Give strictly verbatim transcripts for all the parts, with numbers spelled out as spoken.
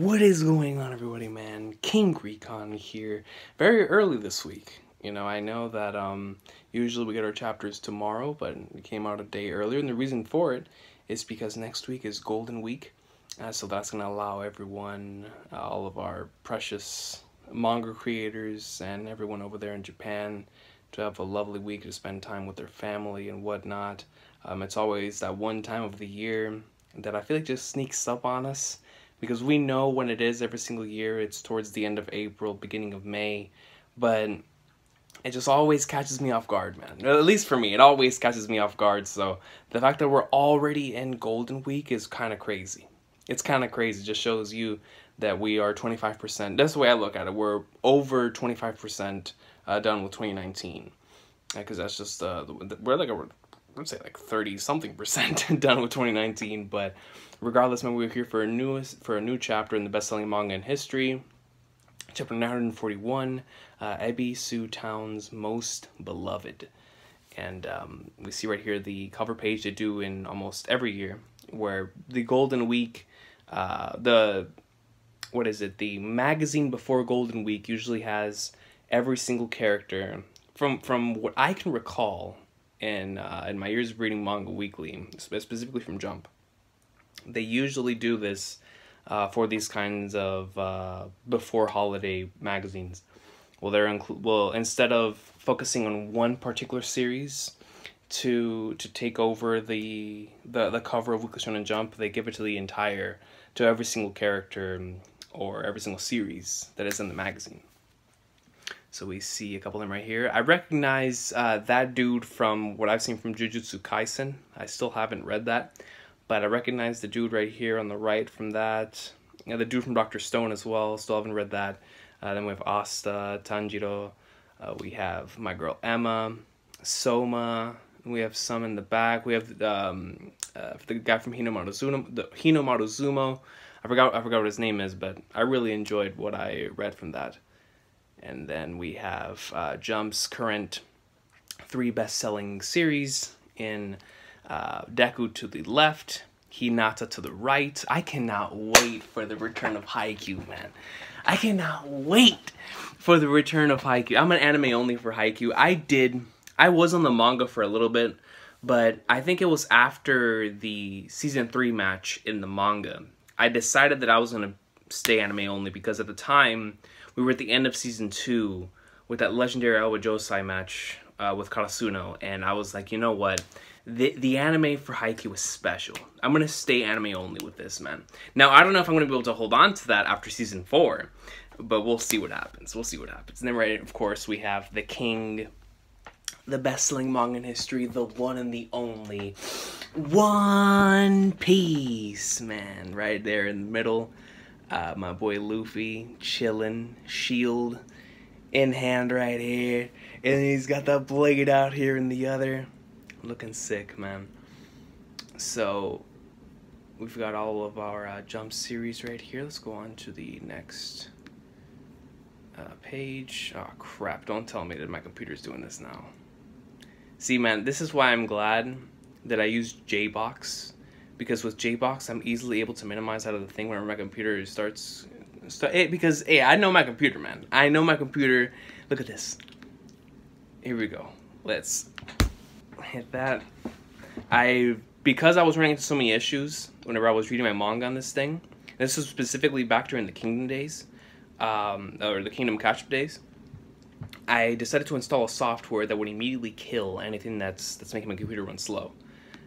What is going on, everybody, man? King Recon here. Very early this week. You know, I know that um, usually we get our chapters tomorrow, but it came out a day earlier. And the reason for it is because next week is Golden Week. Uh, so that's going to allow everyone, uh, all of our precious manga creators and everyone over there in Japan, to have a lovely week to spend time with their family and whatnot. Um, it's always that one time of the year that I feel like just sneaks up on us, because we know when it is every single year. It's towards the end of April, beginning of May, but it just always catches me off guard, man. At least for me, it always catches me off guard. So the fact that we're already in Golden Week is kind of crazy. It's kind of crazy. It just shows you that we are twenty-five percent. That's the way I look at it. We're over twenty-five percent uh, done with twenty nineteen, because uh, that's just uh, we're like a I'd say like thirty something percent done with twenty nineteen. But regardless, man, we're here for a newest for a new chapter in the best-selling manga in history, chapter nine hundred forty-one, uh, Ebisu Town's Most Beloved. And um, we see right here the cover page they do in almost every year, where the Golden Week, uh, the what is it, the magazine before Golden Week usually has every single character from from what I can recall. In, uh, in my years of reading manga weekly, specifically from Jump, they usually do this uh, for these kinds of uh, before holiday magazines. Well, they're inclu well instead of focusing on one particular series to to take over the the the cover of Weekly Shonen Jump, they give it to the entire to every single character or every single series that is in the magazine. So we see a couple of them right here. I recognize uh, that dude from what I've seen from Jujutsu Kaisen. I still haven't read that, but I recognize the dude right here on the right from that. You know, the dude from Doctor Stone as well. Still haven't read that. Uh, then we have Asta, Tanjiro. Uh, we have my girl Emma, Soma. We have some in the back. We have um, uh, the guy from Hino Maruzumo. The Hino Maruzumo. I forgot. I forgot what his name is, but I really enjoyed what I read from that. And then we have uh, Jump's current three best-selling series in uh, Deku to the left, Hinata to the right. I cannot wait for the return of Haikyuu, man. I cannot wait for the return of Haikyuu. I'm an anime only for Haikyuu. I did, I was on the manga for a little bit, but I think it was after the season three match in the manga, I decided that I was gonna stay anime only, because at the time, we were at the end of season two with that legendary Aoba Josai match uh, with Karasuno, and I was like, you know what? The, the anime for Haikyuu was special. I'm going to stay anime only with this, man. Now, I don't know if I'm going to be able to hold on to that after season four, but we'll see what happens. We'll see what happens. And then, right, of course, we have the king, the best-selling manga in history, the one and the only One Piece, man, right there in the middle. Uh, my boy Luffy, chillin', shield in hand right here. And he's got that blade out here in the other. Looking sick, man. So, we've got all of our uh, Jump series right here. Let's go on to the next uh, page. Oh, crap. Don't tell me that my computer's doing this now. See, man, this is why I'm glad that I used J box. Because with J box, I'm easily able to minimize out of the thing whenever my computer starts. Start, it, because, hey, I know my computer, man. I know my computer. Look at this. Here we go. Let's hit that. I Because I was running into so many issues whenever I was reading my manga on this thing, this was specifically back during the Kingdom days, um, or the Kingdom catch-up days, I decided to install a software that would immediately kill anything that's that's making my computer run slow.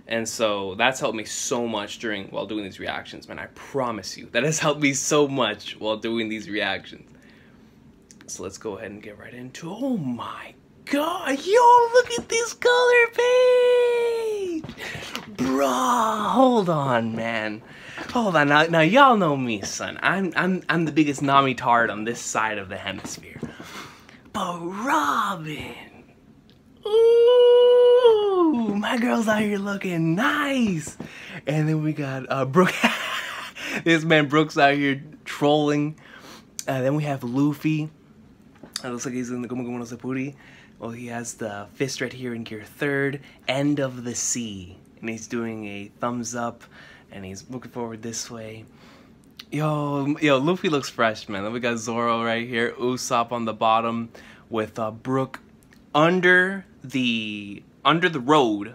And so that's helped me so much during while doing these reactions, man. I promise you, that has helped me so much while doing these reactions. So let's go ahead and get right into. Oh my god, yo! Look at this color page, bro. Hold on, man. Hold on. Now, now y'all know me, son. I'm I'm I'm the biggest Nami tard on this side of the hemisphere. But Robin. Ooh. Ooh, my girl's out here looking nice. And then we got uh, Brooke. This man Brooke's out here trolling. Uh, then we have Luffy. It looks like he's in the Gomu no Sepuri. Well, he has the fist right here in gear third, end of the sea. And he's doing a thumbs up, and he's looking forward this way. Yo, yo, Luffy looks fresh, man. Then we got Zoro right here, Usopp on the bottom with uh, Brooke under the under the road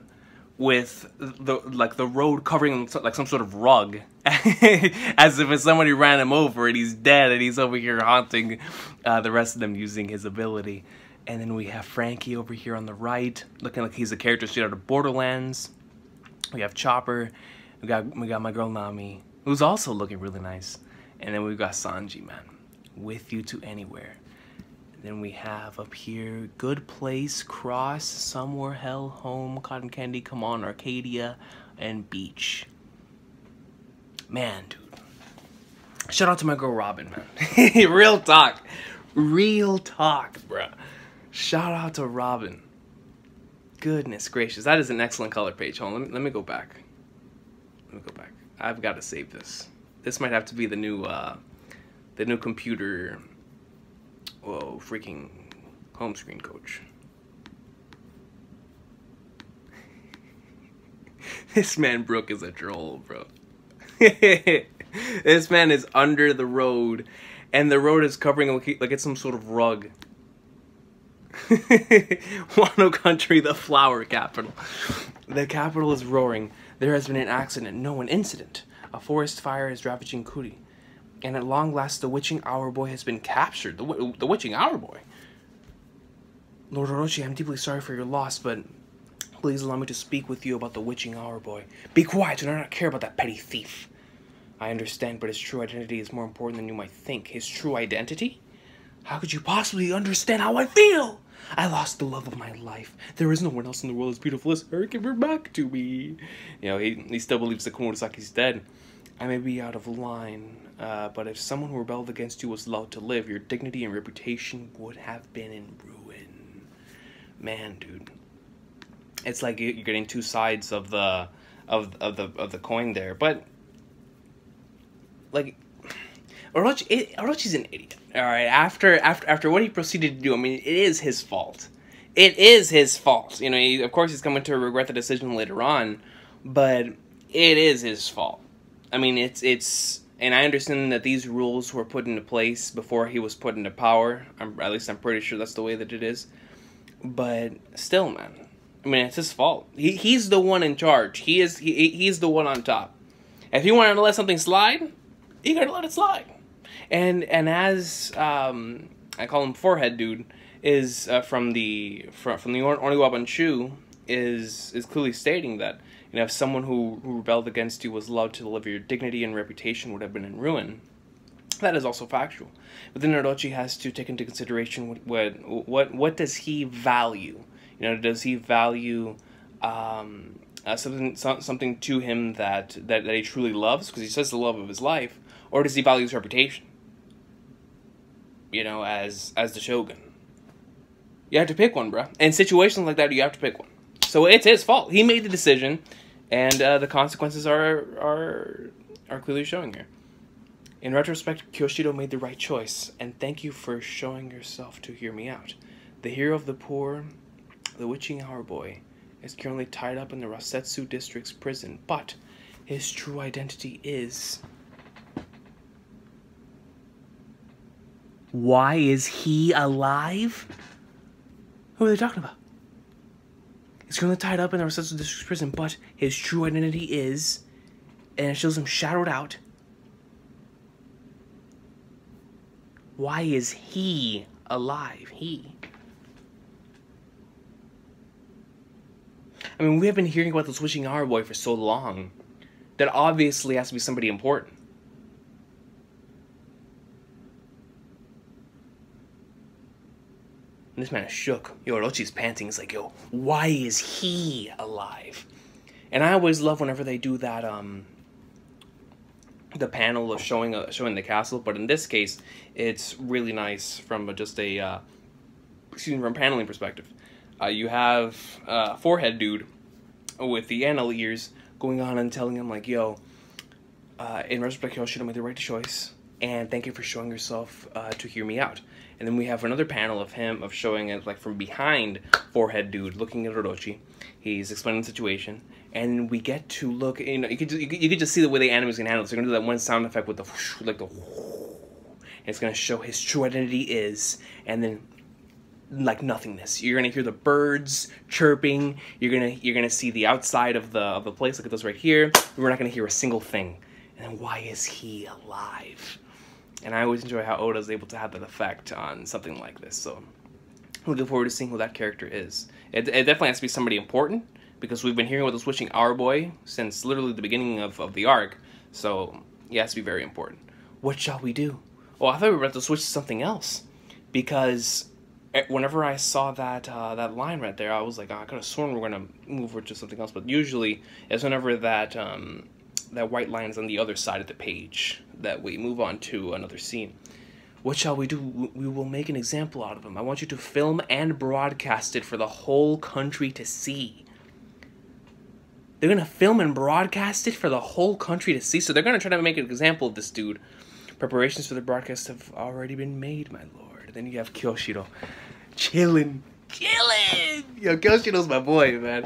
with the like the road covering like some sort of rug, as if somebody ran him over and he's dead, and he's over here haunting uh, the rest of them using his ability. And then we have Frankie over here on the right, looking like he's a character straight out of Borderlands. We have Chopper. We got we got my girl Nami, who's also looking really nice. And then we've got Sanji, man, with you to anywhere. And then we have up here, Good Place, Cross, Somewhere, Hell, Home, Cotton Candy, Come On, Arcadia, and Beach. Man, dude. Shout out to my girl Robin, man. Real talk. Real talk, bruh. Shout out to Robin. Goodness gracious. That is an excellent color page. Hold on, let me, let me go back. Let me go back. I've got to save this. This might have to be the new, uh, the new computer, whoa, freaking home screen coach. This man Brooke is a troll, bro. This man is under the road, and the road is covering him like it's some sort of rug. Wano country, the flower capital. The capital is roaring. There has been an accident, no an incident. A forest fire is ravaging Kuri. And at long last, the witching hour boy has been captured. The, w the witching hour boy? Lord Orochi, I'm deeply sorry for your loss, but please allow me to speak with you about the witching hour boy. Be quiet, and I don't care about that petty thief. I understand, but his true identity is more important than you might think. His true identity? How could you possibly understand how I feel? I lost the love of my life. There is no one else in the world as beautiful as her. Give her back to me. You know, he, he still believes that Komurasaki's dead. I may be out of line, uh, but if someone who rebelled against you was allowed to live, your dignity and reputation would have been in ruin. Man, dude. It's like you're getting two sides of the of of the of the coin there, but like Orochi, Orochi's an idiot. All right, after after after what he proceeded to do, I mean, it is his fault. It is his fault. You know, he, of course, he's coming to regret the decision later on, but it is his fault. I mean, it's it's, and I understand that these rules were put into place before he was put into power. I'm, at least I'm pretty sure that's the way that it is. But still, man, I mean, it's his fault. He he's the one in charge. He is he he's the one on top. If he wanted to let something slide, he gotta let it slide. And and as um, I call him Forehead Dude is uh, from the from from the Oniwabanshu is is clearly stating that, you know, if someone who, who rebelled against you was allowed to deliver, your dignity and reputation would have been in ruin. That is also factual. But then Orochi has to take into consideration what what what, what does he value? You know, does he value um, uh, something so, something to him that that, that he truly loves, because he says the love of his life, or does he value his reputation? You know, as as the shogun. You have to pick one, bruh. In situations like that, you have to pick one. So it's his fault. He made the decision, and uh, the consequences are are are clearly showing here. In retrospect, Kyoshiro made the right choice, and thank you for showing yourself to hear me out. The hero of the poor, the witching hour boy, is currently tied up in the Rosetsu District's prison, but his true identity is... Why is he alive? Who are they talking about? He's currently tied up in the Rosetsu District's prison, but his true identity is, and it shows him shadowed out. Why is he alive? He. I mean, we have been hearing about this witching hour boy for so long that obviously has to be somebody important. And this man is shook. Yo, Orochi's panting. He's like, yo, why is he alive? And I always love whenever they do that, um, the panel of showing uh, showing the castle. But in this case, it's really nice from just a, uh, excuse me, from paneling perspective. Uh, you have uh, Forehead Dude with the animal ears going on and telling him, like, yo, uh, in retrospect, y'all should have made the right choice. And thank you for showing yourself uh, to hear me out. And then we have another panel of him, of showing it like from behind Forehead Dude looking at Orochi. He's explaining the situation, and we get to look. You know, you could you could, you could just see the way the animators can handle it. So they're gonna do that one sound effect with the whoosh, like the. Whoosh, and it's gonna show his true identity is, and then. Like nothingness. You're gonna hear the birds chirping. You're gonna you're gonna see the outside of the of the place. Look at those right here. We're not gonna hear a single thing. And then why is he alive? And I always enjoy how Oda's able to have that effect on something like this. So I'm looking forward to seeing who that character is. It, it definitely has to be somebody important because we've been hearing about this wishing hour boy since literally the beginning of of the arc. So yeah, it has to be very important. What shall we do? Oh, I thought we were about to switch to something else because. Whenever I saw that uh, that line right there, I was like, oh, I could have sworn we were gonna move over to something else. But usually, it's whenever that um, that white line is on the other side of the page that we move on to another scene. What shall we do? We will make an example out of him. I want you to film and broadcast it for the whole country to see. They're gonna film and broadcast it for the whole country to see. So they're gonna try to make an example of this dude. Preparations for the broadcast have already been made, my lord. Then you have Kyoshiro, chilling, chilling. Yo, Kyoshiro's my boy, man.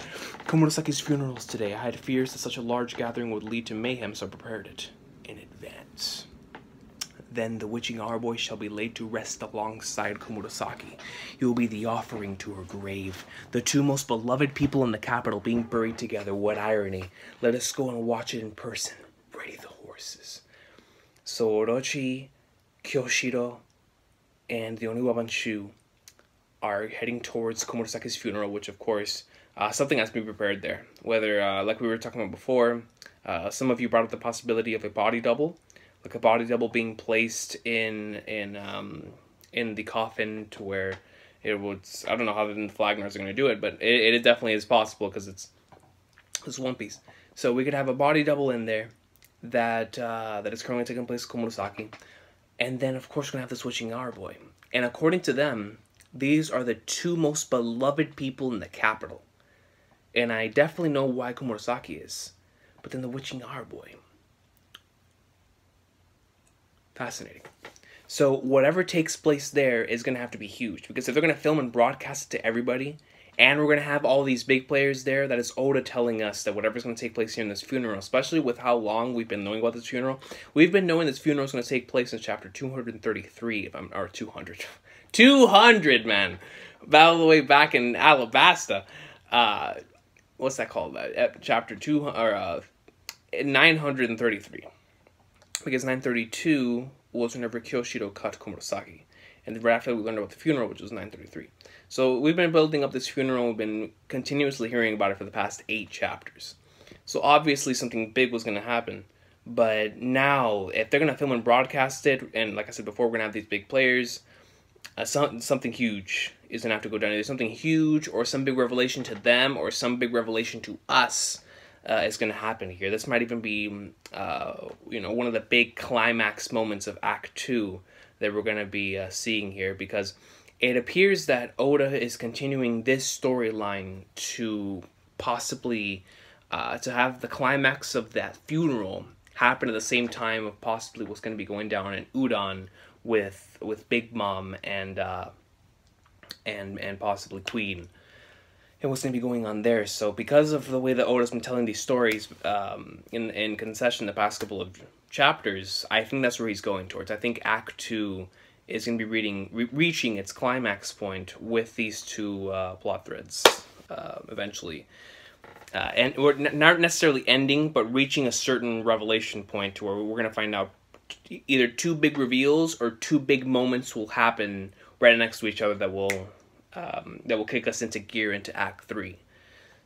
Komurasaki's funeral's today. I had fears that such a large gathering would lead to mayhem, so I prepared it in advance. Then the witching hour boy shall be laid to rest alongside Komurasaki. He will be the offering to her grave. The two most beloved people in the capital being buried together. What irony! Let us go and watch it in person. Ready the horses. So Orochi, Kyoshiro. And the Oniwabanshu are heading towards Komurasaki's funeral, which, of course, uh, something has to be prepared there. Whether, uh, like we were talking about before, uh, some of you brought up the possibility of a body double, like a body double being placed in in um, in the coffin to where it would. I don't know how the Flagners are going to do it, but it, it definitely is possible because it's it's One Piece. So we could have a body double in there that uh, that is currently taking place at Komurasaki. And then, of course, we're going to have this witching hour boy. And according to them, these are the two most beloved people in the capital. And I definitely know why Komurasaki is. But then the witching hour boy. Fascinating. So whatever takes place there is going to have to be huge. Because if they're going to film and broadcast it to everybody, and we're going to have all these big players there, that is Oda telling us that whatever's going to take place here in this funeral, especially with how long we've been knowing about this funeral. We've been knowing this funeral is going to take place since chapter two hundred thirty-three, if I'm, or two hundred. two hundred, man! All the way back in Alabasta. Uh, what's that called? Uh, chapter two, or uh, nine hundred thirty-three. Because nine thirty-two was whenever Kyoshiro cut Komurasaki. And right after we learned about the funeral, which was nine thirty-three. So we've been building up this funeral. We've been continuously hearing about it for the past eight chapters. So obviously something big was going to happen. But now, if they're going to film and broadcast it, and like I said before, we're going to have these big players, uh, some, something huge is going to have to go down. Either something huge or some big revelation to them or some big revelation to us uh, is going to happen here. This might even be uh, you know, one of the big climax moments of Act two. That we're going to be uh, seeing here, because it appears that Oda is continuing this storyline to possibly uh, to have the climax of that funeral happen at the same time of possibly what's going to be going down in Udon with with Big Mom and uh, and and possibly Queen. And what's going to be going on there. So because of the way that Oda's been telling these stories um, in, in concession the past couple of chapters, I think that's where he's going towards. I think Act two is going to be reading, re reaching its climax point with these two uh, plot threads uh, eventually. Uh, and or n not necessarily ending, but reaching a certain revelation point to where we're going to find out t either two big reveals or two big moments will happen right next to each other that will... Um, that will kick us into gear into Act three.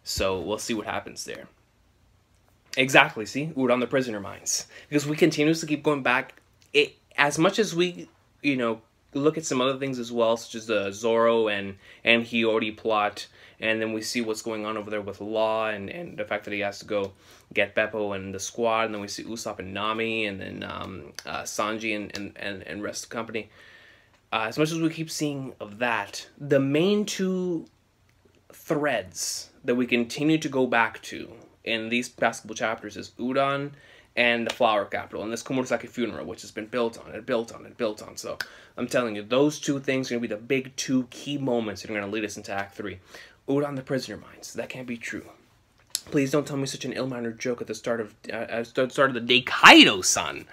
So we'll see what happens there. Exactly, see? We're on the prisoner mines. Because we continuously keep going back. It, as much as we, you know, look at some other things as well, such as the Zoro and, and Hiyori plot, and then we see what's going on over there with Law, and, and the fact that he has to go get Bepo and the squad, and then we see Usopp and Nami, and then um, uh, Sanji and, and, and, and rest of the company. Uh, as much as we keep seeing of that, the main two threads that we continue to go back to in these past couple chapters is Udon and the Flower Capital, and this Komurasaki funeral, which has been built on and built on and built on. So I'm telling you, those two things are going to be the big two key moments that are going to lead us into Act three. Udon, the prisoner mines. That can't be true. Please don't tell me such an ill-mannered joke at the start of uh, at the start of the day, Kaido-san.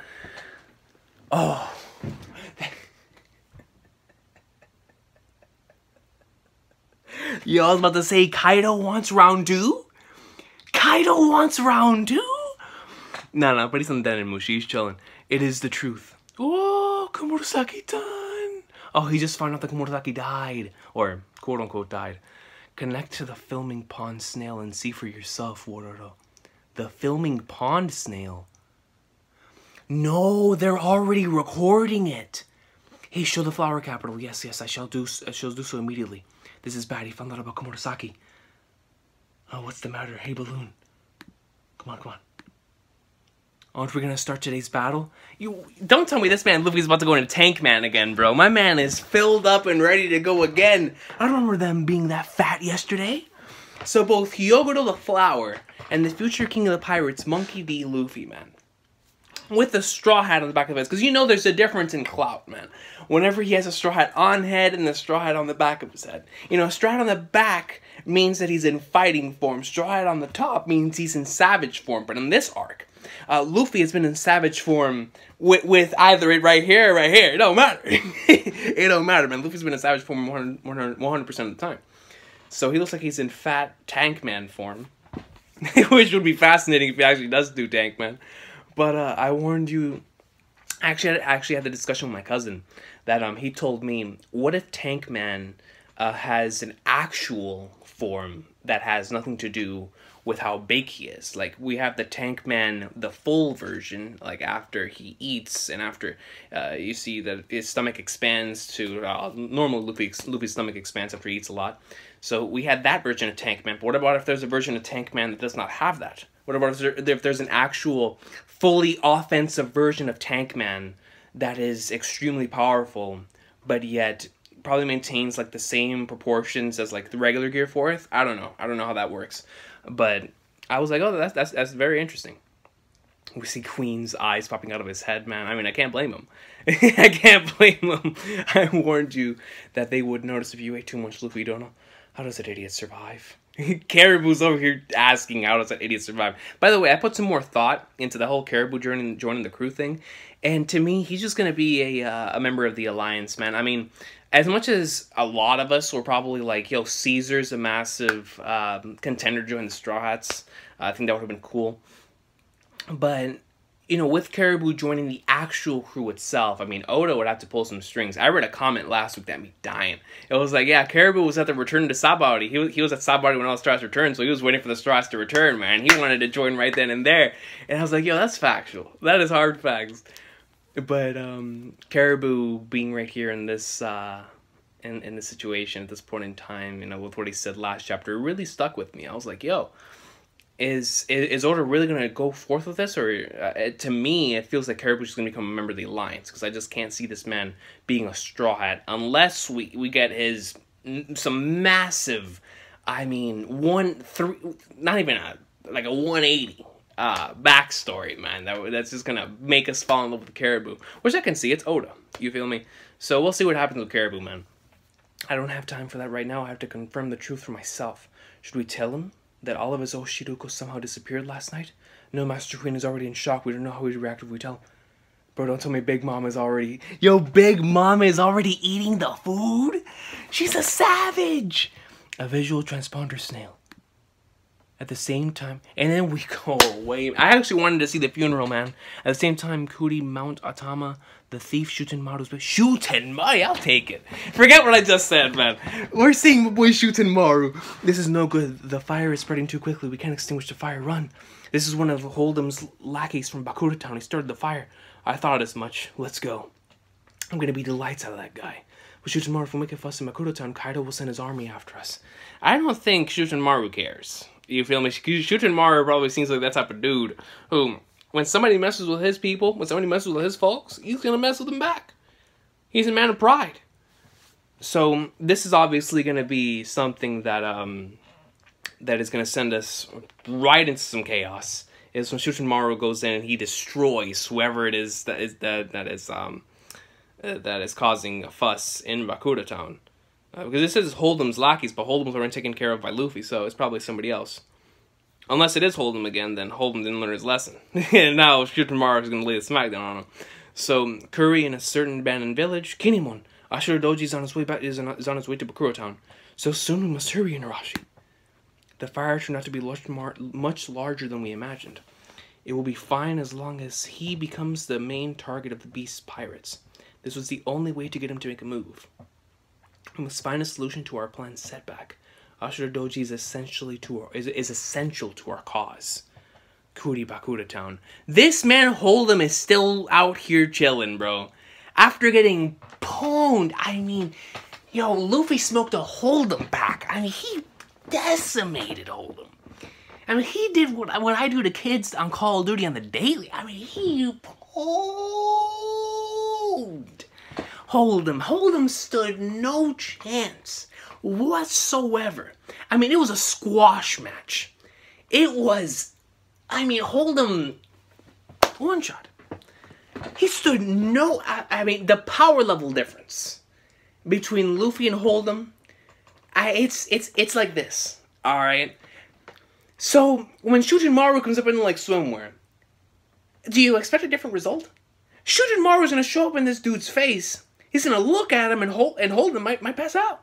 Oh. Yo, I was about to say, Kaido wants round two? Kaido wants round two? No, no, but he's on Denmushi. He's chilling. It is the truth. Oh, Komurasaki-tan. Oh, he just found out that Komurasaki died. Or, quote-unquote, died. Connect to the filming pond snail and see for yourself, Wororo. The filming pond snail? No, they're already recording it. Hey, show the flower capital. Yes, yes, I shall do, I shall do so immediately. This is bad. He found out about Komurasaki. Oh, what's the matter? Hey, Balloon. Come on, come on. Aren't we gonna start today's battle? You don't tell me this man Luffy's about to go into Tank Man again, bro. My man is filled up and ready to go again. I don't remember them being that fat yesterday. So both Hyogoro the Flower and the future King of the Pirates, Monkey D. Luffy, man. With a straw hat on the back of his head. Because you know there's a difference in clout, man. Whenever he has a straw hat on head and a straw hat on the back of his head. You know, a straw hat on the back means that he's in fighting form. Straw hat on the top means he's in savage form. But in this arc, uh, Luffy has been in savage form with, with either it right here or right here. It don't matter. It don't matter, man. Luffy's been in savage form one hundred percent of the time. So he looks like he's in fat Tank Man form. Which would be fascinating if he actually does do Tank Man. But uh, I warned you, actually, I actually had the discussion with my cousin, that um, he told me, what if Tank Man uh, has an actual form that has nothing to do with how big he is? Like, we have the Tank Man, the full version, like after he eats, and after uh, you see that his stomach expands to, uh, normal Luffy, Luffy's stomach expands after he eats a lot. So we had that version of Tank Man, but what about if there's a version of Tank Man that does not have that? What about if, there, if there's an actual, fully offensive version of Tank Man that is extremely powerful, but yet probably maintains like the same proportions as like the regular Gear Fourth? I don't know. I don't know how that works. But I was like, oh, that's that's that's very interesting. We see Queen's eyes popping out of his head, man. I mean, I can't blame him. I can't blame him. I warned you that they would notice if you ate too much Luffy, don't know. How does an idiot survive? Caribou's over here asking how does that idiot survive. By the way, I put some more thought into the whole Caribou joining, joining the crew thing. And to me, he's just going to be a, uh, a member of the Alliance, man. I mean, as much as a lot of us were probably like, yo, Caesar's a massive um, contender joining the Straw Hats. Uh, I think that would have been cool. But, you know, with Caribou joining the actual crew itself, I mean, Oda would have to pull some strings. I read a comment last week that me dying. It was like, yeah, Caribou was at the return to Sabaody. He was, he was at Sabaody when all the Straw Hats returned, so he was waiting for the Straw Hats to return, man. He wanted to join right then and there. And I was like, yo, that's factual. That is hard facts. But um, Caribou being right here in this, uh, in, in this situation at this point in time, you know, with what he said last chapter, really stuck with me. I was like, yo, Is, is is Oda really going to go forth with this? Or uh, to me, it feels like Caribou's just going to become a member of the Alliance, because I just can't see this man being a Straw Hat unless we, we get his, some massive, I mean, one, three, not even a, like a one eighty uh, backstory, man. That, that's just going to make us fall in love with Caribou, which I can see. It's Oda, you feel me? So we'll see what happens with Caribou, man. I don't have time for that right now. I have to confirm the truth for myself. Should we tell him that all of his Oshiruko somehow disappeared last night? No, Master Queen is already in shock. We don't know how he'd react if we tell. Bro, don't tell me Big Mom is already... Yo, Big Mom is already eating the food? She's a savage! A visual transponder snail. At the same time... And then we go away. I actually wanted to see the funeral, man. At the same time, Kuri, Mount Atama, the thief, Shutenmaru's... Shutenmaru? I'll take it. Forget what I just said, man. We're seeing my boy Shutenmaru. This is no good. The fire is spreading too quickly. We can't extinguish the fire. Run. This is one of Hold'em's lackeys from Bakura Town. He started the fire. I thought as much. Let's go. I'm going to beat the lights out of that guy. But Shutenmaru, if we make a fuss in Bakura Town, Kaido will send his army after us. I don't think Shutenmaru cares. You feel me? Shutenmaru probably seems like that type of dude who, when somebody messes with his people, when somebody messes with his folks, he's going to mess with them back. He's a man of pride. So this is obviously going to be something that um, that is going to send us right into some chaos. It's when Shutenmaru goes in and he destroys whoever it is that is, that, that is, um, that is causing a fuss in Bakura Town. Uh, because this is Hold'em's lackeys, but Hold'em's already taken care of by Luffy, so it's probably somebody else. Unless it is Hold'em again, then Hold'em didn't learn his lesson. And now Shutenmaru is going to lay the smackdown on him. So, Kuri in a certain abandoned village, Kinemon, Ashura Doji is on his way back is on, is on his way to Bakura Town. So soon we must hurry, Orochi. The fire turned out to be much larger than we imagined. It will be fine as long as he becomes the main target of the beast's pirates. This was the only way to get him to make a move. We must find a solution to our planned setback. Ashura Doji is essentially to our, is, is essential to our cause. Kuri Bakura Town. This man Hold'em is still out here chilling, bro. After getting pwned, I mean, yo, Luffy smoked a Hold'em pack. I mean, he decimated Hold'em. I mean, he did what, what I do to kids on Call of Duty on the daily. I mean, he pwned Hold'em. Hold'em stood no chance whatsoever. I mean, it was a squash match. It was... I mean, Hold'em one shot. He stood no... I, I mean, the power level difference between Luffy and Hold'em, I, it's it's it's like this, all right? So, when Shutenmaru comes up in, like, swimwear, do you expect a different result? Shutenmaru's going to show up in this dude's face. He's going to look at him and, hold, and Hold'em might, might pass out.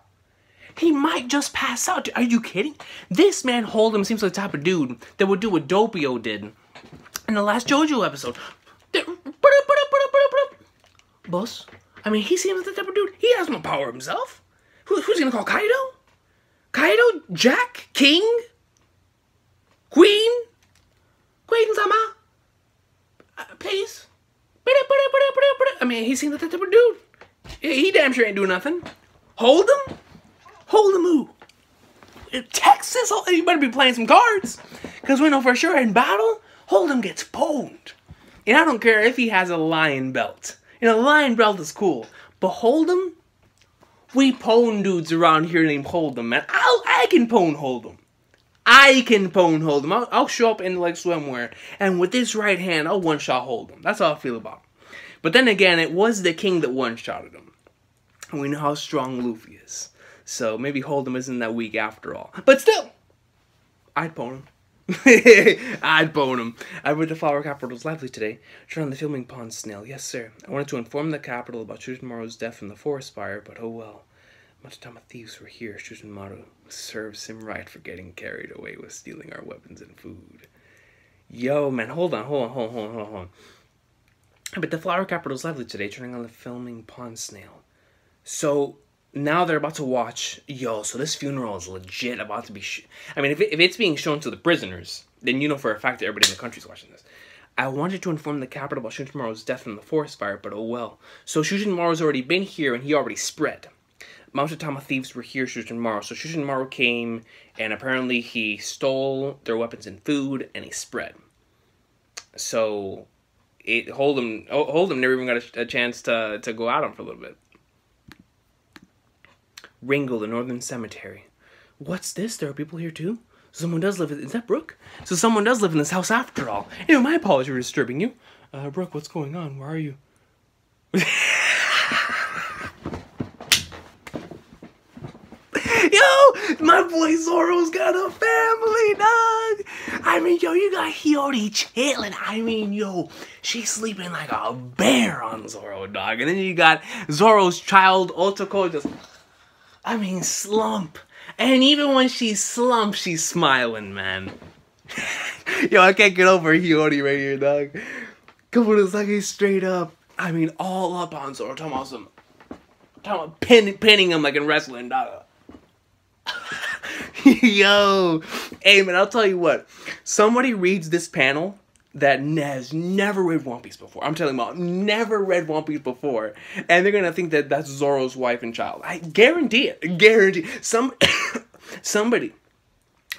He might just pass out. Are you kidding? This man Hold'em seems like the type of dude that would do what Doppio did in the last JoJo episode. Boss, I mean, he seems like the type of dude. He has no power himself. Who, who's gonna call Kaido? Kaido, Jack, King, Queen, Queen-sama, uh, please. I mean, he seems like the type of dude. He damn sure ain't doing nothing. Hold'em. Hold'em, Texas, you better be playing some cards, because we know for sure in battle, Hold'em gets pwned. And I don't care if he has a lion belt. You know, lion belt is cool, but Hold'em, we pwn dudes around here named Hold'em, man. I'll, I can pwn Hold'em. I can pwn Hold'em. I'll, I'll show up in, like, swimwear, and with this right hand, I'll one-shot Hold'em. That's how I feel about him. But then again, it was the king that one-shotted him. And we know how strong Luffy is. So maybe Hold'em isn't that weak after all. But still, I'd pwn him. I'd pwn him. I read the flower capital was lively today. Turn on the filming pond, snail. Yes, sir. I wanted to inform the capital about Shutenmaru's death in the forest fire, but oh well. Matutama thieves were here. Shutenmaru serves him right for getting carried away with stealing our weapons and food. Yo, man, hold on, hold on, hold on, hold on, hold on. I bet the flower capital was lively today. Turning on the filming pond, snail. So... now they're about to watch, yo, so this funeral is legit about to be sh I mean, if, it, if it's being shown to the prisoners, then you know for a fact that everybody in the country's watching this. I wanted to inform the capital about Shutenmaru's death in the forest fire, but oh well. So Shutenmaru's already been here, and he already spread. Matutama thieves were here, Shutenmaru. So Shutenmaru came, and apparently he stole their weapons and food, and he spread. So, it, Hold'em, Hold'em never even got a, a chance to, to go at him for a little bit. Ringo, the Northern Cemetery. What's this? There are people here too? Someone does live in... Is that Brooke? So someone does live in this house after all. Anyway, my apologies for disturbing you. Uh, Brooke, what's going on? Where are you? Yo! My boy Zoro's got a family, dog! I mean, yo, you got Hiyori chilling. I mean, yo, she's sleeping like a bear on Zoro, dog. And then you got Zoro's child, Otoko, just... I mean, slump. And even when she's slumped, she's smiling, man. Yo, I can't get over Hiyori right here, dog. Komurasaki straight up. I mean, all up on Zoro. Talking about some... Talking about pin, pinning him like in wrestling, dog. Yo. Hey, man, I'll tell you what. Somebody reads this panel that has never read One Piece before. I'm telling y'all, never read One Piece before. And they're going to think that that's Zoro's wife and child. I guarantee it. Guarantee. Some, somebody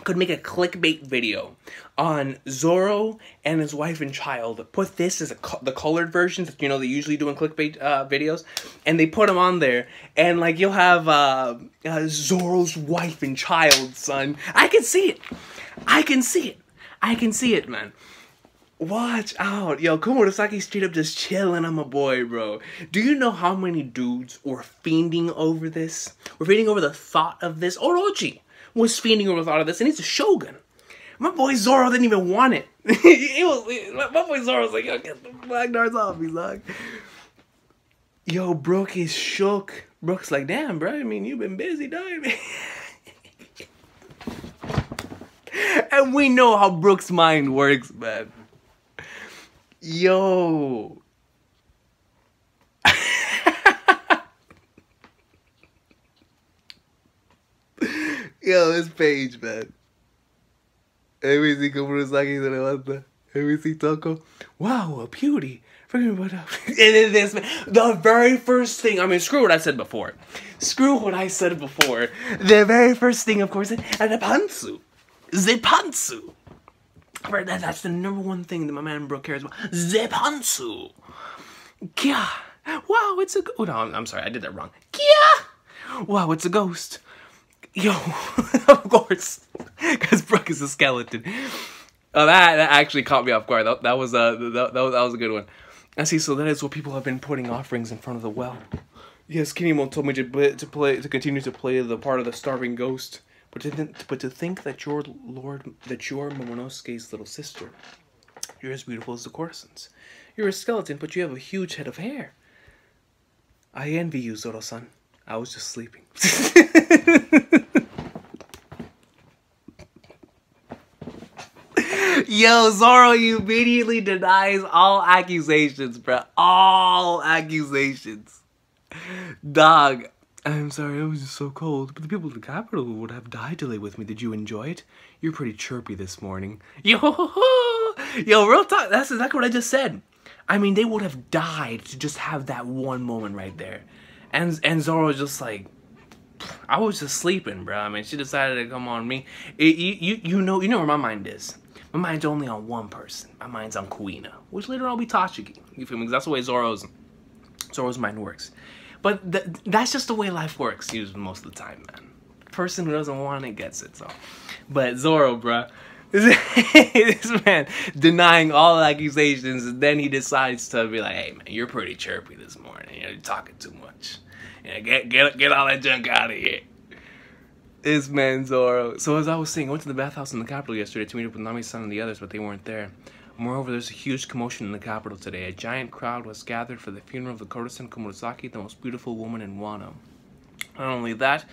could make a clickbait video on Zoro and his wife and child. Put this as a co the colored versions that, you know, they usually do in clickbait uh, videos. And they put them on there. And, like, you'll have uh, uh, Zoro's wife and child, son. I can see it. I can see it. I can see it, man. Watch out. Yo, Komurasaki straight up just chilling on my boy, bro. Do you know how many dudes were fiending over this? Were fiending over the thought of this? Orochi was fiending over the thought of this, and he's a shogun. My boy Zoro didn't even want it. It was it, my boy Zoro was like, yo, get the black darts off me, like. Yo, Brooke is shook. Brooke's like, damn, bro. I mean, you've been busy, dying. And we know how Brooke's mind works, man. Yo. Yo, this page, man. Every see Komurasaki se levanta. Every see Toko. Wow, a beauty. Forget about that. And then this, man, the very first thing, I mean, screw what I said before. Screw what I said before. The very first thing, of course, is the pantsu. Zepantsu. That, that's the number one thing that my man Brooke cares about. Zepantsu. Kya. Wow, it's a... Oh, no, I'm sorry. I did that wrong. Kya. Wow, it's a ghost. Yo. Of course. Because Brooke is a skeleton. Oh, that, that actually caught me off guard. That, that, was, uh, that, that, was, that was a good one. I see. So that is what people have been putting offerings in front of the well. Yes, Kinemon told me to, to, play, to continue to play the part of the starving ghost. But to, th but to think that you're Lord, that you're Momonosuke's little sister. You're as beautiful as the corsons. You're a skeleton, but you have a huge head of hair. I envy you, Zoro-san. I was just sleeping. Yo, Zoro, you immediately denies all accusations, bro. All accusations. Dog. I'm sorry, I was just so cold. But the people of the capital would have died to lay with me. Did you enjoy it? You're pretty chirpy this morning. Yo, ho, ho. Yo, real talk. That's exactly what I just said. I mean, they would have died to just have that one moment right there. And and Zoro's just like, I was just sleeping, bro. I mean, she decided to come on me. It, you you you know you know where my mind is. My mind's only on one person. My mind's on Kuina, which later I'll be Tachigi. You feel me? Because that's the way Zoro's Zoro's mind works. But th that's just the way life works, usually most of the time, man. Person who doesn't want it gets it, so. But Zoro, bruh, this, this man denying all accusations, and then he decides to be like, "Hey, man, you're pretty chirpy this morning. You're talking too much. Yeah, get get get all that junk out of here." This man Zoro. So as I was saying, I went to the bathhouse in the capital yesterday to meet up with Nami-san and the others, but they weren't there. Moreover, there's a huge commotion in the capital today. A giant crowd was gathered for the funeral of the courtesan Komurasaki, the most beautiful woman in Wano. Not only that,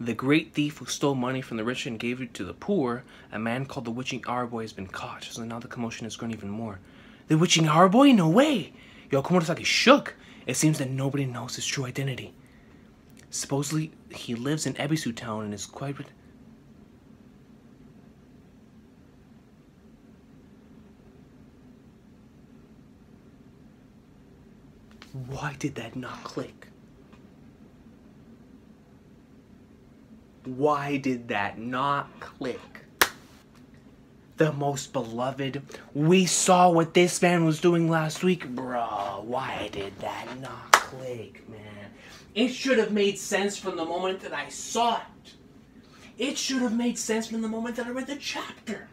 the great thief who stole money from the rich and gave it to the poor, a man called the Witching Hour Boy, has been caught. So now the commotion has grown even more. The Witching Hour Boy? No way! Yo, Komurasaki shook! It seems that nobody knows his true identity. Supposedly, he lives in Ebisu Town and is quite... Why did that not click? Why did that not click? The most beloved. We saw what this man was doing last week. Bruh, why did that not click, man? It should have made sense from the moment that I saw it. It should have made sense from the moment that I read the chapter.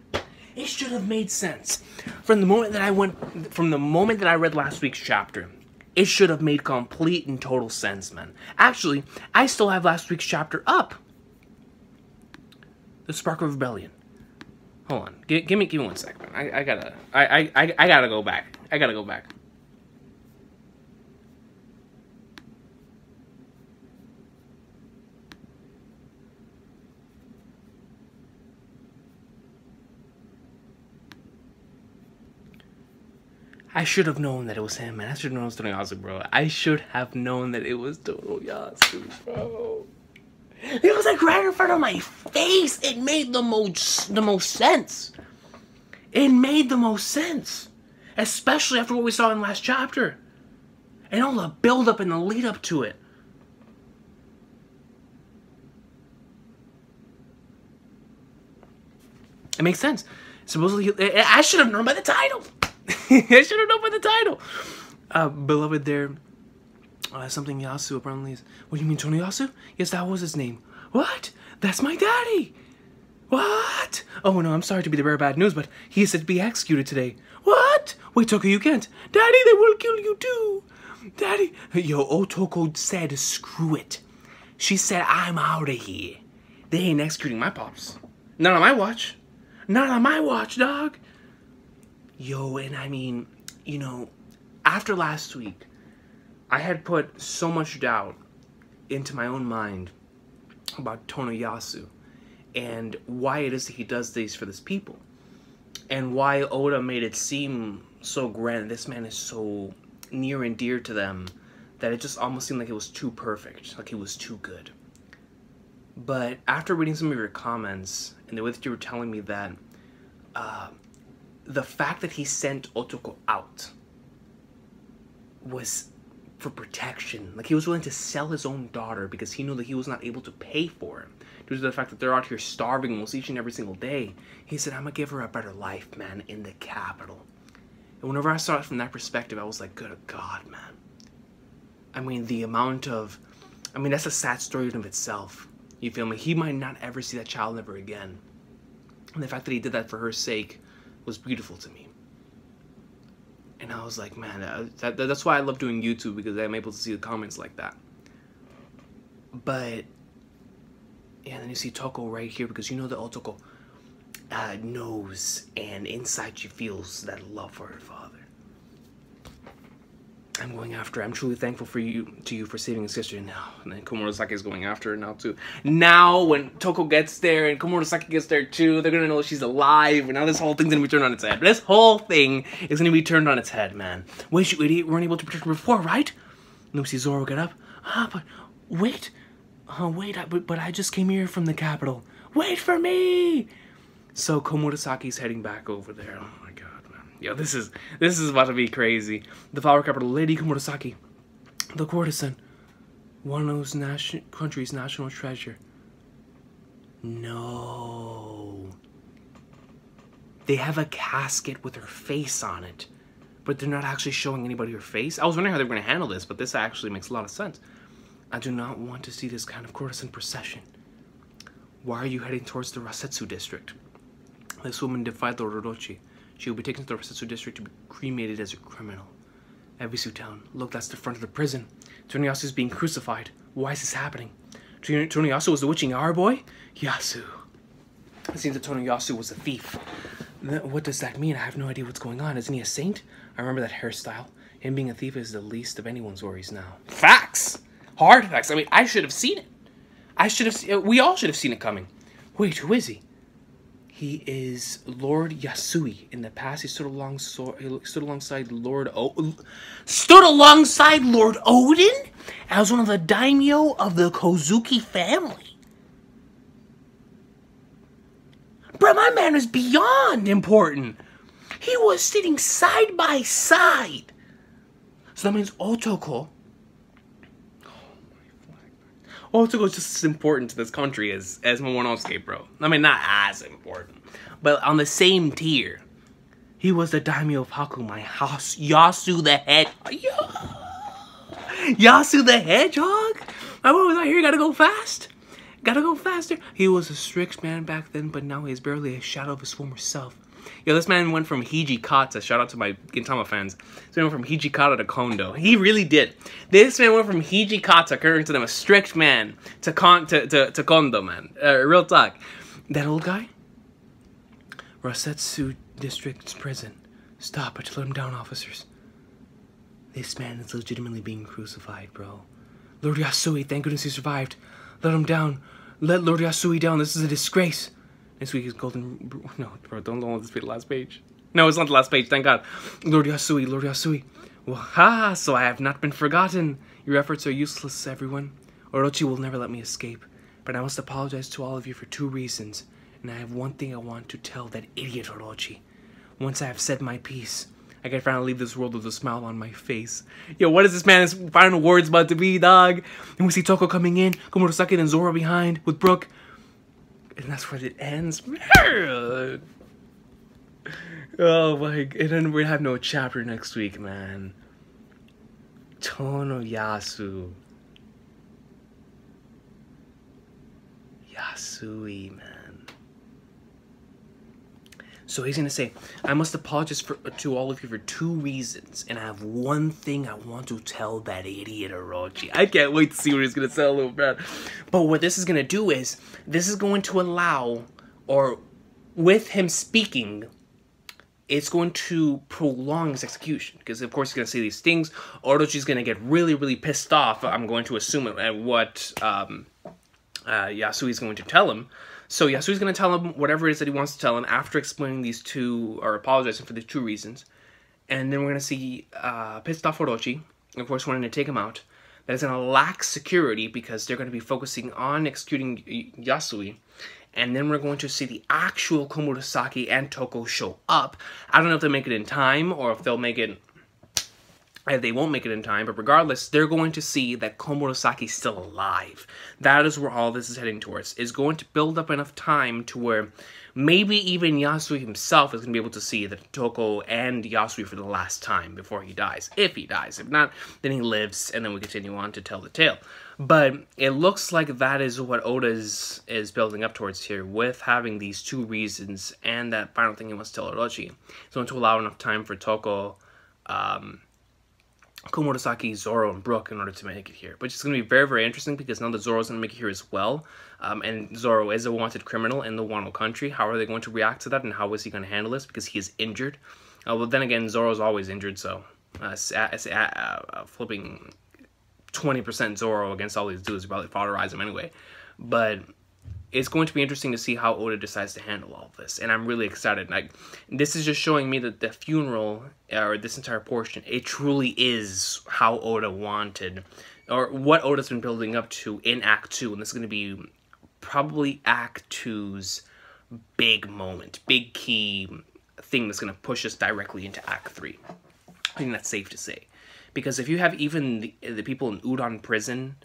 It should have made sense. From the moment that I went, from the moment that I read last week's chapter, it should have made complete and total sense, man. Actually, I still have last week's chapter up. The Spark of Rebellion. Hold on. G give me, give me one second. I, I gotta, I, I, I gotta go back. I gotta go back. I should have known that it was him, man. I should have known it was Tonoyasu, bro. I should have known that it was Tonoyasu, bro. It was like right in front of my face. It made the most the most sense. It made the most sense. Especially after what we saw in the last chapter. And all the build-up and the lead-up to it. It makes sense. Supposedly, I should have known by the title. I should have known by the title. Uh, beloved there, uh, something Yasu apparently is. What do you mean, Tonoyasu? Yes, that was his name. What? That's my daddy. What? Oh, no, I'm sorry to be the bearer of bad news, but he is said to be executed today. What? Wait, Toko, you can't. Daddy, they will kill you too. Daddy. Yo, Otoko said, screw it. She said, I'm out of here. They ain't executing my pops. Not on my watch. Not on my watch, dog. Yo, and I mean, you know, after last week, I had put so much doubt into my own mind about Tonoyasu and why it is that he does these for this people, and why Oda made it seem so grand. This man is so near and dear to them that it just almost seemed like it was too perfect, like it was too good. But after reading some of your comments and the way that you were telling me that uh, the fact that he sent Otoko out was for protection, like he was willing to sell his own daughter because he knew that he was not able to pay for it due to the fact that they're out here starving almost each and every single day. He said, I'm gonna give her a better life, man, in the capital. And whenever I saw it from that perspective, I was like, good God, man. I mean, the amount of, I mean, that's a sad story in of itself. You feel me? He might not ever see that child ever again. And the fact that he did that for her sake was beautiful to me. And I was like, man, that, that, that's why I love doing YouTube, because I'm able to see the comments like that. But, yeah, and then you see Toko right here, because you know that Otoko uh, knows, and inside she feels that love for her father. I'm going after her. I'm truly thankful for you to you for saving his sister now. And then Komurasaki is going after her now too. Now when Toko gets there and Komurasaki gets there too, they're gonna know she's alive, and now this whole thing's gonna be turned on its head. This whole thing is gonna be turned on its head, man. Wait, you idiot, we weren't able to protect her before, right? And we see Zoro get up. Ah, but wait. Oh, wait, I, but, but I just came here from the capital. Wait for me! So Komurasaki's heading back over there. Oh my god. Yo, this is this is about to be crazy. The flower capital, Lady Komurasaki, the courtesan, Wano's nation, country's national treasure. No. They have a casket with her face on it, but they're not actually showing anybody her face. I was wondering how they were going to handle this, but this actually makes a lot of sense. I do not want to see this kind of courtesan procession. Why are you heading towards the Rasetsu district? This woman defied the Orochi. She will be taken to the Rasetsu district to be cremated as a criminal. Ebisu Town. Look, that's the front of the prison. Tonoyasu is being crucified. Why is this happening? Tonoyasu was the witching hour boy? Yasu. It seems that Tonoyasu was a thief. What does that mean? I have no idea what's going on. Isn't he a saint? I remember that hairstyle. Him being a thief is the least of anyone's worries now. Facts! Hard facts. I mean, I should have seen it. I should have. We all should have seen it coming. Wait, who is he? He is Lord Yasui. In the past, he stood, along, so, he stood alongside Lord O- Stood alongside Lord Odin as one of the daimyo of the Kozuki family. Bruh, my man is beyond important. He was sitting side by side. So that means Otoko. Otoko is just as important to this country as, as Momonosuke, bro. I mean, not as important, but on the same tier. He was the daimyo of Hakumai, Yasu the Hedgehog. Yasu the Hedgehog? My boy was out here, gotta go fast. Gotta go faster. He was a strict man back then, but now he is barely a shadow of his former self. Yo, this man went from Hijikata, shout out to my Gintama fans, this man went from Hijikata to Kondo. He really did. This man went from Hijikata, current to them, a strict man, to, con to, to, to Kondo, man. Uh, real talk. That old guy? Rasetsu District's prison. Stop it, let him down, officers. This man is legitimately being crucified, bro. Lord Yasui, thank goodness he survived. Let him down. Let Lord Yasui down, this is a disgrace. This week is Golden... No, bro, don't let this be the last page. No, it's not the last page, thank God. Lord Yasui, Lord Yasui. Waha, so I have not been forgotten. Your efforts are useless, everyone. Orochi will never let me escape. But I must apologize to all of you for two reasons. And I have one thing I want to tell that idiot Orochi. Once I have said my piece, I can finally leave this world with a smile on my face. Yo, what is this man's final words about to be, dog? And we see Toko coming in, Komurasaki and Zoro behind, with Brooke. And that's where it ends. Oh my god. And then we have no chapter next week, man. Tonoyasu. Yasui, man. So he's going to say, I must apologize for, to all of you for two reasons. And I have one thing I want to tell that idiot Orochi. I can't wait to see what he's going to tell little Brad. But what this is going to do is, this is going to allow, or with him speaking, it's going to prolong his execution. Because, of course, he's going to say these things. Orochi's going to get really, really pissed off, I'm going to assume, at what um, uh, Yasui's going to tell him. So Yasui's going to tell him whatever it is that he wants to tell him after explaining these two, or apologizing for the two reasons. And then we're going to see uh, pissed off Orochi, of course, wanting to take him out. That is going to lack security because they're going to be focusing on executing Yasui. And then we're going to see the actual Komurasaki and Toko show up. I don't know if they'll make it in time or if they'll make it... They won't make it in time, but regardless, they're going to see that Komurasaki's still alive. That is where all this is heading towards. It's going to build up enough time to where maybe even Yasui himself is going to be able to see that Toko and Yasui for the last time before he dies. If he dies. If not, then he lives, and then we continue on to tell the tale. But it looks like that is what Oda is, is building up towards here, with having these two reasons and that final thing he wants to tell Orochi. It's going to allow enough time for Toko... Um, Komurasaki, Zoro, and Brooke in order to make it here. But it's going to be very, very interesting because now that Zoro's going to make it here as well, um, and Zoro is a wanted criminal in the Wano country. How are they going to react to that, and how is he going to handle this? Because he is injured. Uh, well, then again, Zoro's always injured, so uh, uh, uh, flipping twenty percent Zoro against all these dudes would probably powderize him anyway. But... it's going to be interesting to see how Oda decides to handle all of this, and I'm really excited. Like, this is just showing me that the funeral, or this entire portion, it truly is how Oda wanted, or what Oda's been building up to in Act two, and this is going to be probably Act two's big moment, big key thing that's going to push us directly into Act three. I think that's safe to say. Because if you have even the, the people in Udon Prison...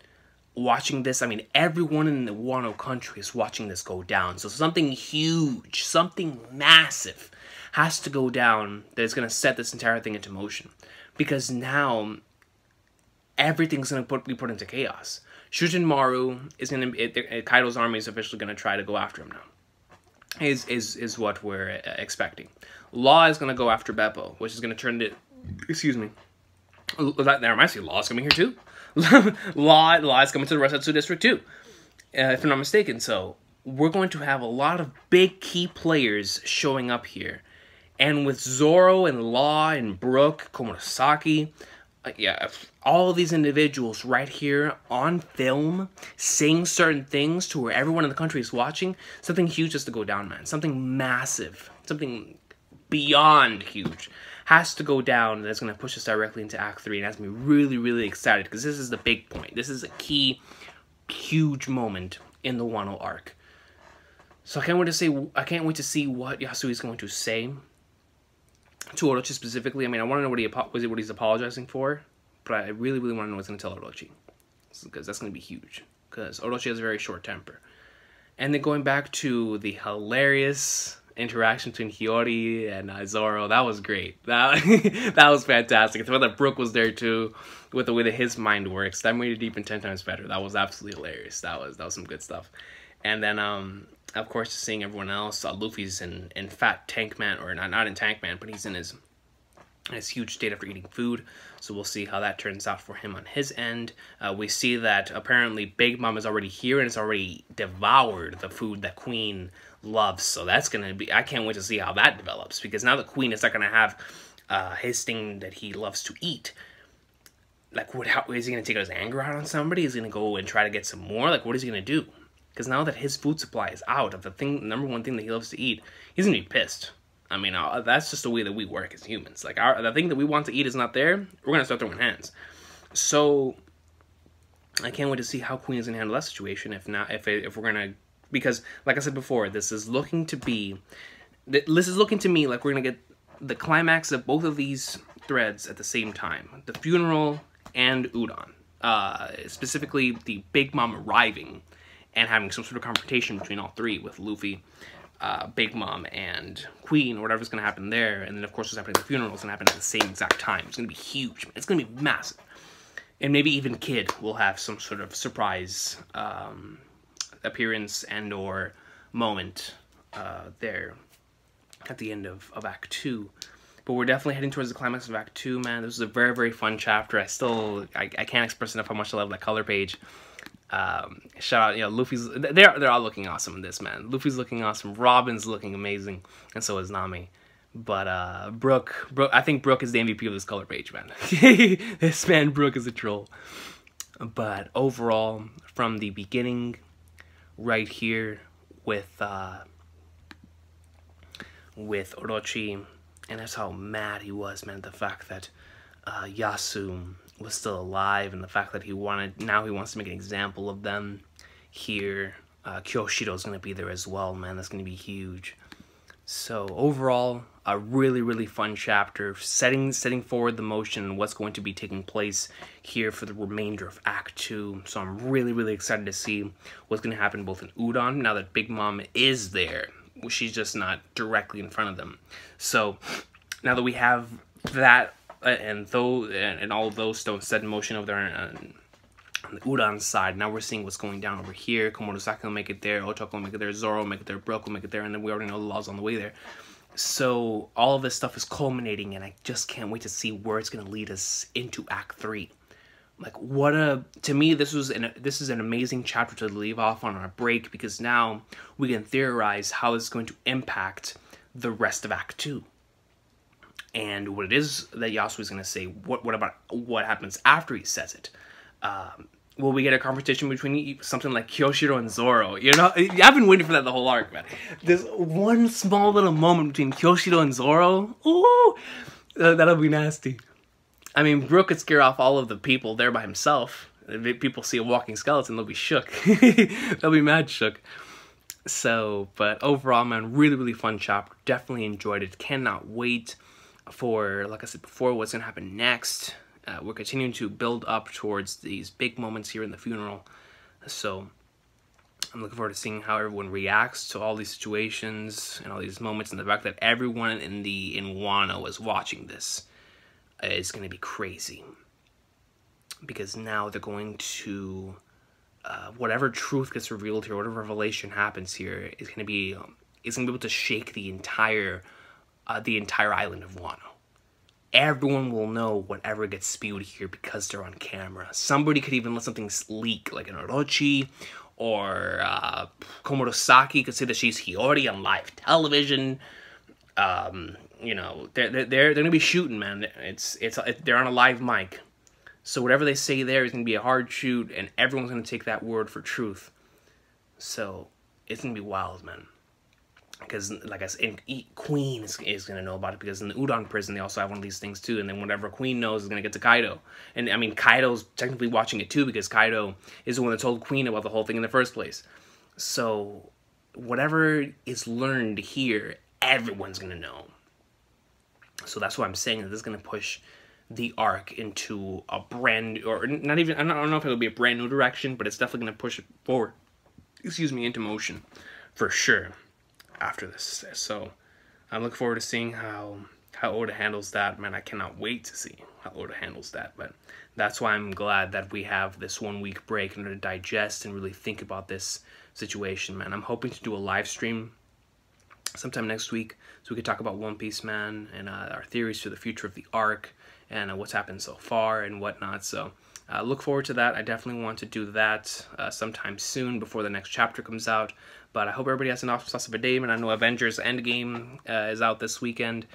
watching this, I mean, everyone in the Wano country is watching this go down. So something huge, something massive has to go down that is going to set this entire thing into motion. Because now, everything's going to put, be put into chaos. Shutenmaru is going to... Kaido's army is officially going to try to go after him now. Is, is, is what we're expecting. Law is going to go after Bepo, which is going to turn to... Excuse me. That, that reminds me, Law's coming here too. Law, Law is coming to the Resatsu District too, uh, if I'm not mistaken. So we're going to have a lot of big key players showing up here. And with Zoro and Law and Brooke, Komurasaki, uh, yeah, all of these individuals right here on film saying certain things to where everyone in the country is watching, something huge has to go down, man. Something massive, something beyond huge has to go down, and that's going to push us directly into Act three, and that's going to be really, really excited, because this is the big point. This is a key, huge moment in the Wano arc. So I can't wait to see, I can't wait to see what Yasui is going to say to Orochi specifically. I mean, I want to know what, he, what he's apologizing for, but I really, really want to know what's going to tell Orochi, because that's going to be huge, because Orochi has a very short temper. And then going back to the hilarious... interaction between Hiyori and uh, Zoro, that was great. That, that was fantastic. It's about that Brooke was there too, with the way that his mind works. That made it deep and ten times better. That was absolutely hilarious. That was that was some good stuff. And then, um, of course, seeing everyone else. Uh, Luffy's in in Fat Tank Man, or not not in Tank Man, but he's in his his huge state after eating food. So we'll see how that turns out for him on his end. Uh, we see that apparently Big Mom is already here and has already devoured the food that Queen loves. So that's going to be... I can't wait to see how that develops. Because now the Queen is not going to have uh, his thing that he loves to eat. Like, what? How, is he going to take his anger out on somebody? Is he going to go and try to get some more? Like, what is he going to do? Because now that his food supply is out of the thing, number one thing that he loves to eat, he's going to be pissed. I mean, that's just the way that we work as humans. Like, our, the thing that we want to eat is not there, we're going to start throwing hands. So, I can't wait to see how Queen is going to handle that situation, if not, if, if we're going to, because, like I said before, this is looking to be, this is looking to me like we're going to get the climax of both of these threads at the same time. The funeral and Udon. Uh, specifically, the Big Mom arriving and having some sort of confrontation between all three with Luffy, Uh, Big Mom and Queen, or whatever's going to happen there, and then of course what's happening at the funeral is going to happen at the same exact time. It's going to be huge. It's going to be massive. And maybe even Kid will have some sort of surprise um, appearance and or moment uh, there at the end of, of Act two. But we're definitely heading towards the climax of Act two, man. This was a very, very fun chapter. I still, I, I can't express enough how much I love that color page. Um, shout out, you know, Luffy's, they're, they're all looking awesome in this, man. Luffy's looking awesome, Robin's looking amazing, and so is Nami. But uh, Brooke, Brooke, I think Brooke is the M V P of this color page, man. This man, Brooke, is a troll. But overall, from the beginning, right here with uh, with Orochi, and that's how mad he was, man. The fact that uh, Yasu was still alive, and the fact that he wanted, now he wants to make an example of them here. Uh, Kyoshiro's gonna be there as well, man. That's gonna be huge. So overall, a really, really fun chapter, setting setting forward the motion and what's going to be taking place here for the remainder of Act two. So I'm really, really excited to see what's going to happen both in Udon, now that Big Mom is there. She's just not directly in front of them. So now that we have that and those, and all of those stones set in motion over there on, on the Udon side, now we're seeing what's going down over here. Komurasaki will make it there, Otoko will make it there, Zoro will make it there, Brooke will make it there, and then we already know the law's on the way there. So all of this stuff is culminating, and I just can't wait to see where it's going to lead us into Act three. Like, what a... To me, this was an, this is an amazing chapter to leave off on our break, because now we can theorize how it's going to impact the rest of Act two. And what it is that Yasui is going to say, what, what about what happens after he says it? Um, will we get a confrontation between something like Kyoshiro and Zoro? You know, I've been waiting for that the whole arc, man. There's one small little moment between Kyoshiro and Zoro. Ooh, that'll be nasty. I mean, Brooke could scare off all of the people there by himself. If people see a walking skeleton, they'll be shook. They'll be mad shook. So, but overall, man, really, really fun chapter. Definitely enjoyed it. Cannot wait for, like I said before, what's going to happen next. Uh, we're continuing to build up towards these big moments here in the funeral. So I'm looking forward to seeing how everyone reacts to all these situations and all these moments, and the fact that everyone in the in Wano is watching this. It's going to be crazy, because now they're going to, uh, whatever truth gets revealed here, whatever revelation happens here, is going to be, um, it's going to be able to shake the entire, uh, the entire island of Wano. Everyone will know whatever gets spewed here because they're on camera. Somebody could even let something leak, like an Orochi, or uh, Komurasaki could say that she's Hiyori on live television. Um, you know, they're they're they're gonna be shooting, man. It's it's it, they're on a live mic, so whatever they say there is gonna be a hard shoot, and everyone's gonna take that word for truth. So it's gonna be wild, man. Because, like I said, Queen is, is going to know about it, because in the Udon prison, they also have one of these things, too. And then whatever Queen knows is going to get to Kaido. And, I mean, Kaido's technically watching it, too, because Kaido is the one that told Queen about the whole thing in the first place. So whatever is learned here, everyone's going to know. So that's why I'm saying that this is going to push the arc into a brand, or not even, I don't, I don't know if it'll be a brand new direction, but it's definitely going to push it forward, excuse me, into motion, for sure. After this, so I'm looking forward to seeing how how Oda handles that, man. I cannot wait to see how Oda handles that. But that's why I'm glad that we have this one week break in order to digest and really think about this situation, man. I'm hoping to do a live stream sometime next week, so we could talk about One Piece, man, and uh, our theories for the future of the arc, and uh, what's happened so far and whatnot. So Uh, look forward to that. I definitely want to do that uh, sometime soon before the next chapter comes out. But I hope everybody has an awesome sauce of a day. And I know Avengers Endgame uh, is out this weekend.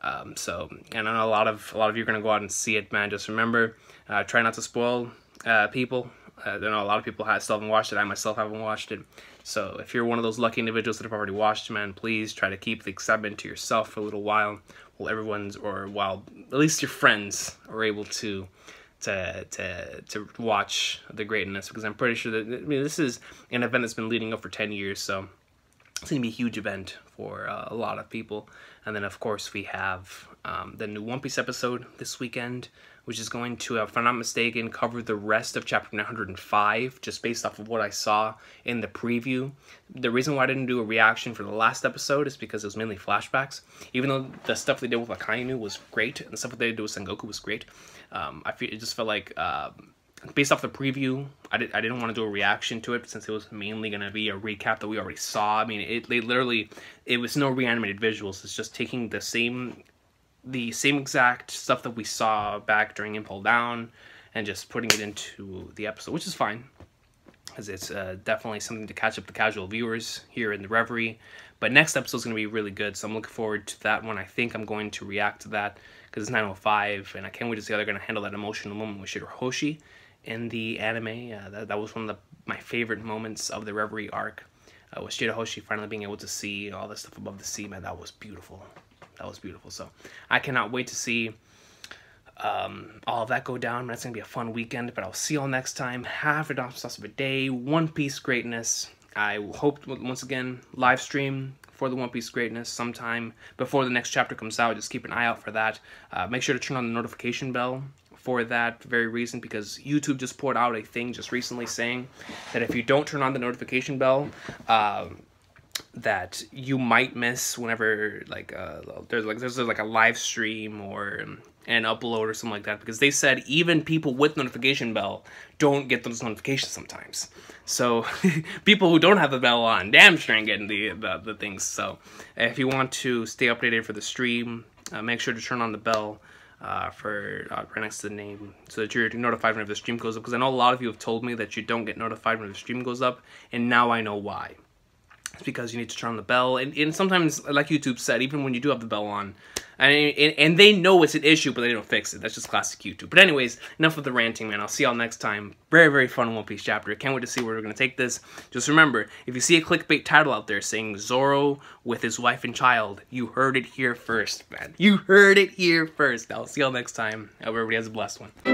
Um, so, and I know a lot of a lot of you are going to go out and see it, man. Just remember, uh, try not to spoil uh, people. Uh, I know a lot of people have, still haven't watched it. I myself haven't watched it. So if you're one of those lucky individuals that have already watched, man, please try to keep the excitement to yourself for a little while. While everyone's, or while at least your friends are able to... To, to to watch the greatness, because I'm pretty sure that, I mean, this is an event that's been leading up for ten years, so it's gonna be a huge event for uh, a lot of people. And then of course we have um, the new One Piece episode this weekend, which is going to, if I'm not mistaken, cover the rest of chapter nine hundred five, just based off of what I saw in the preview. The reason why I didn't do a reaction for the last episode is because it was mainly flashbacks. Even though the stuff they did with Akainu was great, and the stuff that they did with Sengoku was great, um, I feel, it just felt like, uh, based off the preview, I, did, I didn't want to do a reaction to it, since it was mainly going to be a recap that we already saw. I mean, it, they literally, it was no reanimated visuals, it's just taking the same... the same exact stuff that we saw back during Impel Down and just putting it into the episode, which is fine. as it's uh, definitely something to catch up the casual viewers here in the Reverie. But next episode is going to be really good, so I'm looking forward to that one. I think I'm going to react to that because it's nine oh five, and I can't wait to see how they're going to handle that emotional moment with Shirahoshi in the anime. Uh, that, that was one of the, my favorite moments of the Reverie arc, uh, with Shirahoshi finally being able to see all the stuff above the sea. Man, that was beautiful. That was beautiful. So I cannot wait to see um all of that go down. That's gonna be a fun weekend, but I'll see y'all next time. Have a awesome sauce of a day. One Piece greatness. I hope, once again, live stream for the One Piece greatness sometime before the next chapter comes out. Just keep an eye out for that. Uh, make sure to turn on the notification bell for that very reason, because YouTube just poured out a thing just recently saying that if you don't turn on the notification bell, uh, that you might miss whenever, like, uh, there's like there's like a live stream or an upload or something like that, because they said even people with notification bell don't get those notifications sometimes. So people who don't have the bell on, damn sure ain't getting the, the, the things. So if you want to stay updated for the stream, uh, make sure to turn on the bell uh, for uh, right next to the name so that you're notified whenever the stream goes up, because I know a lot of you have told me that you don't get notified when the stream goes up, and now I know why. It's because you need to turn on the bell, and, and sometimes, like YouTube said, even when you do have the bell on, and, and, and they know it's an issue, but they don't fix it. That's just classic YouTube. But anyways, enough of the ranting, man. I'll see y'all next time. Very, very fun One Piece chapter. Can't wait to see where we're going to take this. Just remember, if you see a clickbait title out there saying Zoro with his wife and child, you heard it here first, man. You heard it here first. I'll see y'all next time. I hope everybody has a blessed one.